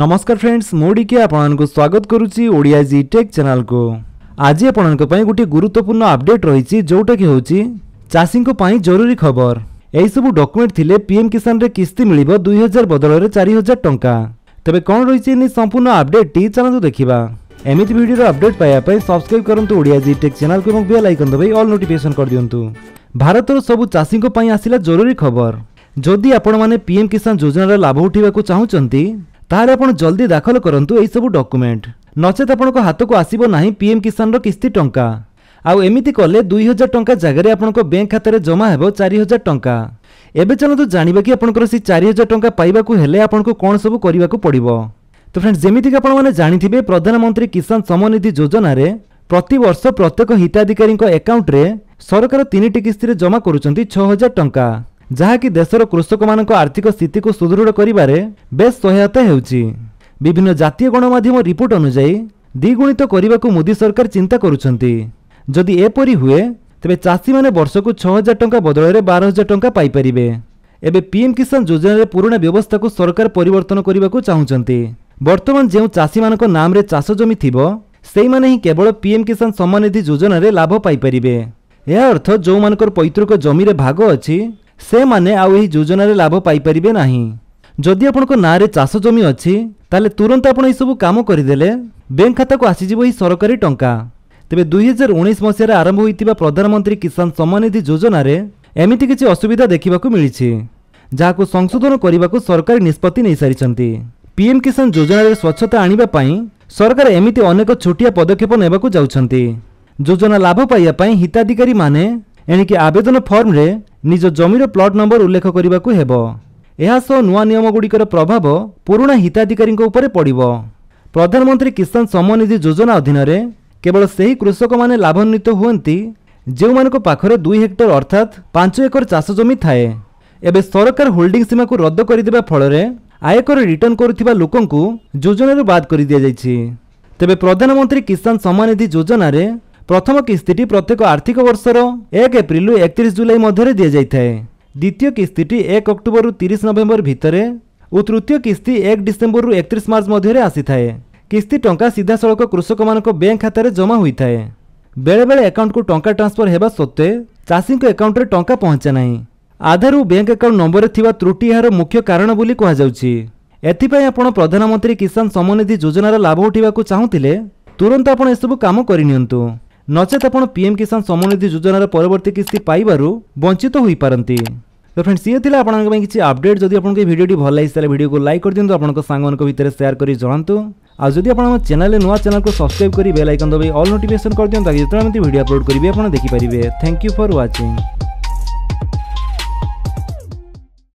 नमस्कार फ्रेंड्स मुझे आपको स्वागत करुच्ची ओडिया जी टेक चैनल को। आज आपण गोटे गुरुत्वपूर्ण अपडेट रही जोटा कि होची चाषी जरूरी खबर। यही सब डॉक्यूमेंट थिले पीएम किसान रे किस्ती मिलिबो 2000 बदल 4000 टंका। तबे कौन रही संपूर्ण अपडेट टी चलते देखा। एमती भिडियो अपडेट पाया सब्सक्राइब करूँ ओडिया जी टेक चैनल को और बेल आइकन दबाई ऑल नोटिफिकेशन कर दिंतु। भारतर सबू चाषी आसला जरूरी खबर। जदि आपण मैंने पीएम किसान योजनार लाभ उठा चाहते ताहले आपण जल्दी दाखल करंतु एई सबु डॉक्यूमेंट, नचेत आपनको हाथ को आसीबो नहीं पीएम किसान रो किस्ती टंका। आउ एमिति कले 2000 टंका जगह आपनको बैंक खाता रे जमा हेबो 4000 टंका। एबे चलतु जानिबा कि आपनकर से 4000 टंका पाइबा को हेले आपनको कोन सब करिबा को पड़िबो। तो फ्रेंड्स जेमिति कि आपण माने जानिथिबे प्रधानमंत्री किसान सम्माननिधि योजना रे प्रति वर्ष प्रत्येक हिताधिकारी को अकाउंट रे सरकार 3टी किस्ती रे जमा करूचंती 6000 टंका, जहाँकि देशर कृषक मान आर्थिक स्थिति को सुदृढ़ करिबारे बेस सहायता हेउची। विभिन्न जातीय गणमाध्यम रिपोर्ट अनुसार द्विगुणित करने को मोदी सरकार चिंता करुछंती। जदि एपरी हुए तबे चाषी माने वर्ष को 6000 टंका बदल 12000 टंका पाई परिबे। एबे पीएम किसान योजना रे पुराना व्यवस्था को सरकार परिवर्तन करने को चाहूचंती। बर्तमान जो चाषी मान नाम रे चाष जमी थिबो सेई माने ही केवल पीएम किसान सम्मान निधि योजना रे लाभ पाई परिबे। या अर्थ जो मानकर पैतृक जमी रे भाग अछि से माने आउ एही योजना रे लाभ पाई परिबे नाही। जदि आपनको ना रे चाष जमी अछि ताले तुरंत आपण एही सब काम करि देले बैंक खाता को आसी जिवो एही सरकारी टंका। तबे 2019 मसिया रे आरंभ होइतिबा प्रधानमंत्री किसान सम्मान निधि योजना रे एमिति किछि असुविधा देखिबा को मिलिछि, जाहाको संशोधन करिबा को सरकार निष्पत्ति नै सारिछंती। पीएम किसान योजना रे स्वच्छता आनिबा पई सरकार एमिति अनेक छोटिया पदक्षेप नेबा को जाउछंती। योजना लाभ पाइया पई हिताधिकारी माने एनी कि आवेदन फॉर्म रे निज जमीर प्लॉट नंबर उल्लेख करने को हेबो। एहा सो नुआ नियम गुड़िकर प्रभाव पुराणा हिताधिकारी उपर पड़ो। प्रधानमंत्री किसान सम्मान निधि योजना अधीन में केवल से ही कृषक मैंने लाभान्वित होती जो मान पाखे 2 हेक्टर अर्थात 5 एकर चाष जमी थाए। एबे सरकार होल्डिंग सीमा को रद्द करदे फल आयकर रिटर्न करुवा लोक योजन बाद कर दी जाइए। तेबे प्रधानमंत्री किसान सम्मान निधि योजना प्रथम किस्तीटी प्रत्येक आर्थिक वर्षर 1 एप्रिलु 31 जुलाई मध्य दी जाए, द्वितीय किस्तीटी 1 अक्टोबर 30 नवेम्बर भितर और तृतीय किस्ती 1 डिसेम्बर 31 मार्च मध्य आसी थाए। किस्ती टंका सीधा सड़क कृषक मान बैंक खातार जमा होता है। बेले बेले अकाउंट को टंका ट्रांसफर होगा सत्वे चाषी अकाउंट में टंका पहुंचे ना। आधारू बैंक अकाउंट नंबर में त्रुटि यार मुख्य कारण बोली कहुच्ची। एपाई आप प्रधानमंत्री किसान सम्मान निधि योजनार लाभ उठा चाहूते तुरंत आप सब काम करनियंतु, नचेत आपण पीएम किसान सम्मान निधि योजनार परवर्ती किस्ती पाइबारू वंचित होई पारंती। तो फ्रेंड्स ये थिला आपनका पई किछि अपडेट। जदि आपनको ए वीडियो भल लागि ताले वीडियो को लाइक कर दियंतु, आपनको सांगमानक भितर शेयर करी जणांतु। आ जदि आपण चैनल नुआ चैनल को सब्सक्राइब करी बेल आइकन दबाई ऑल नोटिफिकेशन कर दियंतु ताकि जेतरा एमती वीडियो अपलोड करिबे आपण देखि परिबे। Thank you for watching.